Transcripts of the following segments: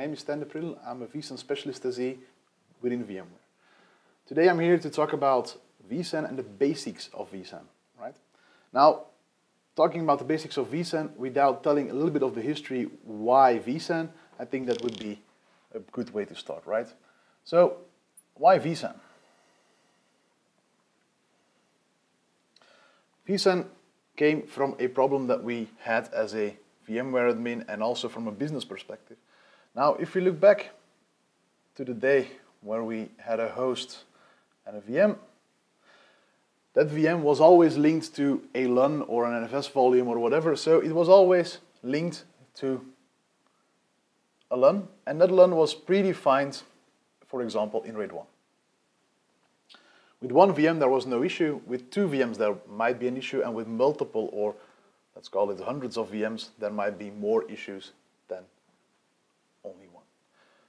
name is Stijn Depril. I'm a vSAN specialist SE within VMware. Today I'm here to talk about vSAN and the basics of vSAN. Right? Now, talking about the basics of vSAN without telling a little bit of the history why vSAN, I think that would be a good way to start, right? So, why vSAN? vSAN came from a problem that we had as a VMware admin and also from a business perspective. Now, if we look back to the day where we had a host and a VM, that VM was always linked to a LUN or an NFS volume or whatever, so it was always linked to a LUN, and that LUN was predefined, for example, in RAID 1. With one VM there was no issue, with two VMs there might be an issue, and with multiple, or let's call it hundreds of VMs, there might be more issues than only one.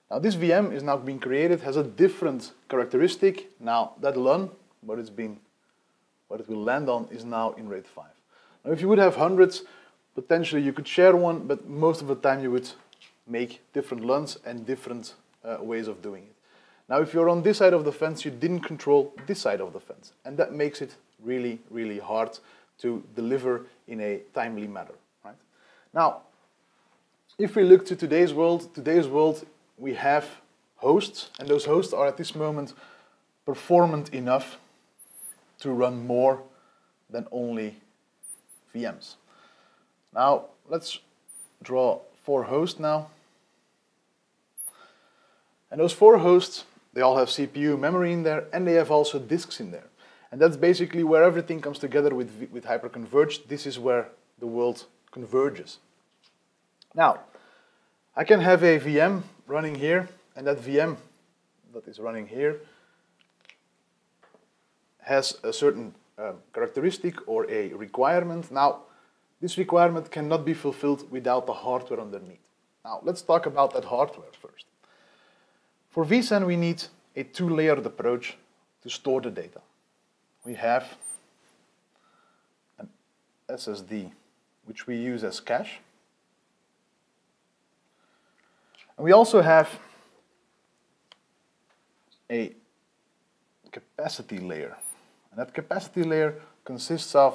Now this VM is now being created, has a different characteristic. Now that LUN, what it will land on is now in RAID 5. Now if you would have hundreds, potentially you could share one, but most of the time you would make different LUNs and different ways of doing it. Now if you're on this side of the fence, you didn't control this side of the fence. And that makes it really, really hard to deliver in a timely manner. Right? Now, if we look to today's world, we have hosts, and those hosts are at this moment performant enough to run more than only VMs. Now, let's draw 4 hosts now. And those 4 hosts, they all have CPU memory in there, and they have also disks in there. And that's basically where everything comes together with hyperconverged. This is where the world converges. Now, I can have a VM running here, and that VM that is running here has a certain characteristic or a requirement. Now, this requirement cannot be fulfilled without the hardware underneath. Now, let's talk about that hardware first. For vSAN, we need a 2-layered approach to store the data. We have an SSD, which we use as cache. And we also have a capacity layer. And that capacity layer consists of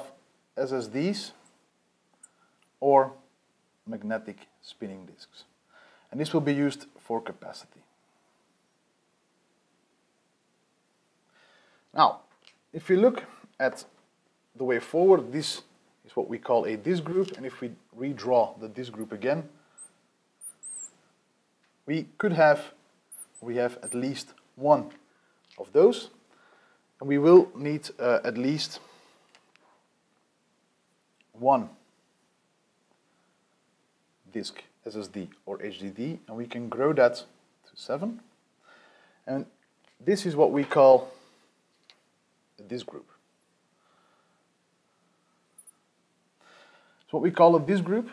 SSDs or magnetic spinning disks. And this will be used for capacity. Now, if you look at the way forward, this is what we call a disk group. And if we redraw the disk group again, we have at least one of those. And we will need at least one disk, SSD or HDD, and we can grow that to 7. And this is what we call a disk group. It's what we call a disk group,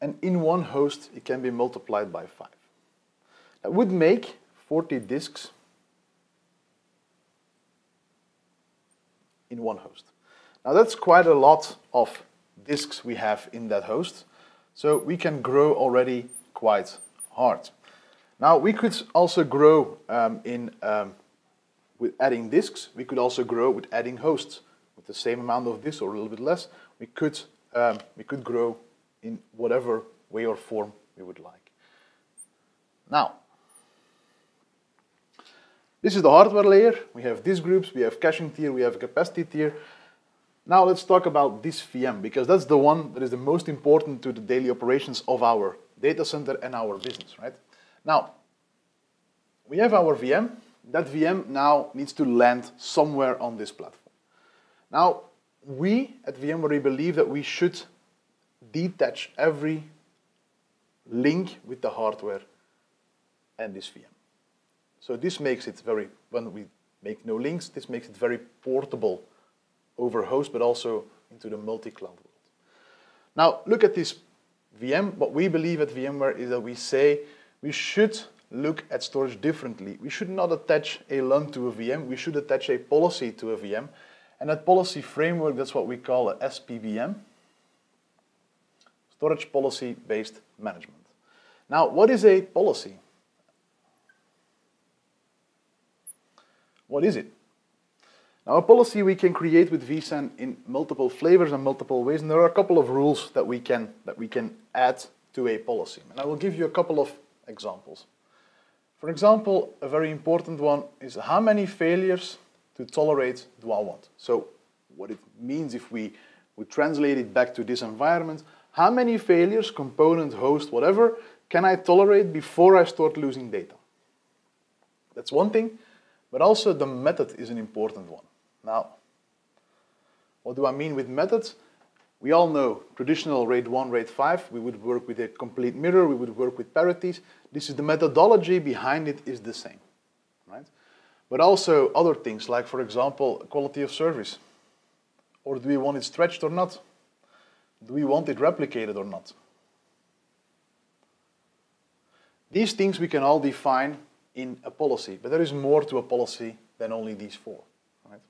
and in one host it can be multiplied by 5. That would make 40 disks in one host. Now that's quite a lot of disks we have in that host, so we can grow already quite hard. Now we could also grow with adding disks, we could also grow with adding hosts. With the same amount of disks or a little bit less, we could grow in whatever way or form we would like. Now, this is the hardware layer. We have disk groups, we have caching tier, we have capacity tier. Now let's talk about this VM, because that's the one that is the most important to the daily operations of our data center and our business, right? Now, we have our VM. That VM now needs to land somewhere on this platform. Now, we at VMware believe that we should detach every link with the hardware and this VM. So this makes it very, when we make no links, this makes it very portable over host, but also into the multi-cloud world. Now, look at this VM. What we believe at VMware is that we say we should look at storage differently. We should not attach a LUN to a VM. We should attach a policy to a VM. And that policy framework, that's what we call a SPBM, Storage Policy Based Management. Now, what is a policy? What is it? Now, a policy we can create with vSAN in multiple flavors and multiple ways, and there are a couple of rules that we can add to a policy. And I will give you a couple of examples. For example, a very important one is how many failures to tolerate do I want? So what it means if we would translate it back to this environment, how many failures, component, host, whatever, can I tolerate before I start losing data? That's one thing, but also the method is an important one. Now, what do I mean with methods? We all know traditional RAID 1, RAID 5, we would work with a complete mirror, we would work with parities. This is the methodology behind it is the same, right? But also other things like, for example, quality of service. Or do we want it stretched or not? Do we want it replicated or not? These things we can all define in a policy, but there is more to a policy than only these four. Right?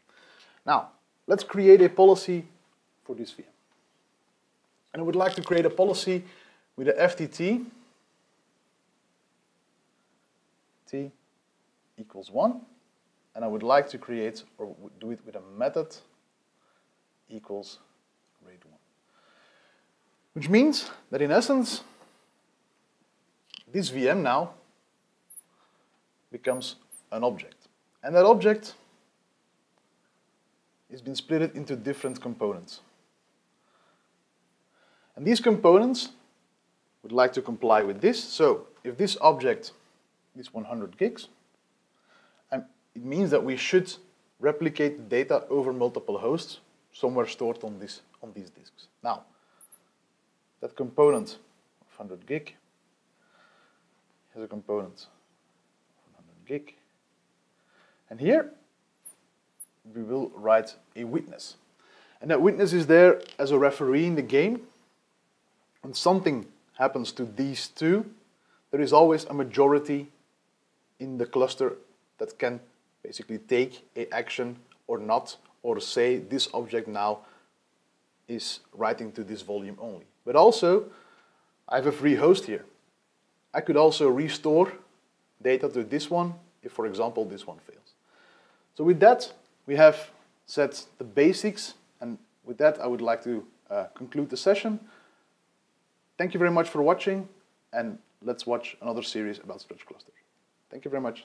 Now, let's create a policy for this VM. And I would like to create a policy with a FTT t equals 1, and I would like to create or do it with a method equals RAID 1. Which means that in essence, this VM now becomes an object. And that object has been split into different components. And these components would like to comply with this. So if this object is 100 gigs, and it means that we should replicate the data over multiple hosts somewhere stored on these disks. Now, that component of 100 gig has a component of 100 gig. And here, we will write a witness. And that witness is there as a referee in the game. When something happens to these two, there is always a majority in the cluster that can basically take an action or not, or say this object now is writing to this volume only. But also, I have a free host here. I could also restore data to this one if, for example, this one fails. So with that, we have set the basics, and with that, I would like to conclude the session. Thank you very much for watching, and let's watch another series about stretch clusters. Thank you very much.